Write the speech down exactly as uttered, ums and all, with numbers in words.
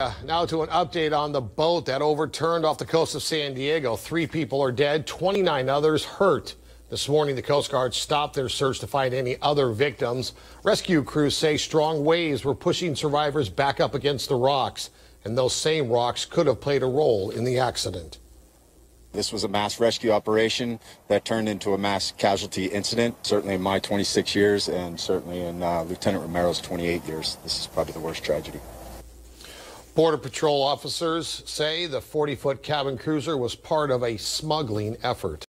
Uh, now to an update on the boat that overturned off the coast of San Diego. Three people are dead, twenty-nine others hurt. This morning, the Coast Guard stopped their search to find any other victims. Rescue crews say strong waves were pushing survivors back up against the rocks, and those same rocks could have played a role in the accident. This was a mass rescue operation that turned into a mass casualty incident. Certainly in my twenty-six years, and certainly in uh, Lieutenant Romero's twenty-eight years, this is probably the worst tragedy. Border Patrol officers say the forty-foot cabin cruiser was part of a smuggling effort.